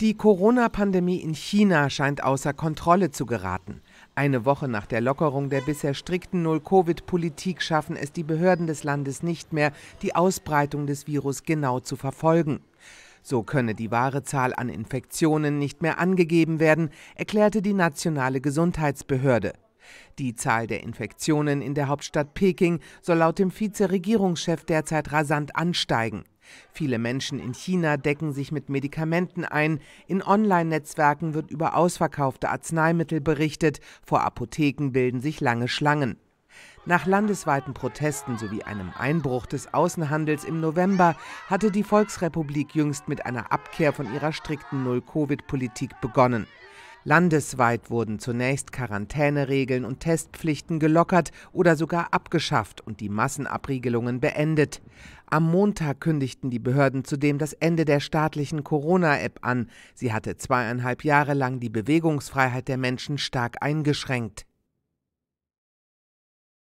Die Corona-Pandemie in China scheint außer Kontrolle zu geraten. Eine Woche nach der Lockerung der bisher strikten Null-Covid-Politik schaffen es die Behörden des Landes nicht mehr, die Ausbreitung des Virus genau zu verfolgen. So könne die wahre Zahl an Infektionen nicht mehr angegeben werden, erklärte die nationale Gesundheitsbehörde. Die Zahl der Infektionen in der Hauptstadt Peking soll laut dem Vizeregierungschef derzeit rasant ansteigen. Viele Menschen in China decken sich mit Medikamenten ein, in Online-Netzwerken wird über ausverkaufte Arzneimittel berichtet, vor Apotheken bilden sich lange Schlangen. Nach landesweiten Protesten sowie einem Einbruch des Außenhandels im November hatte die Volksrepublik jüngst mit einer Abkehr von ihrer strikten Null-Covid-Politik begonnen. Landesweit wurden zunächst Quarantäneregeln und Testpflichten gelockert oder sogar abgeschafft und die Massenabriegelungen beendet. Am Montag kündigten die Behörden zudem das Ende der staatlichen Corona-App an. Sie hatte 2,5 Jahre lang die Bewegungsfreiheit der Menschen stark eingeschränkt.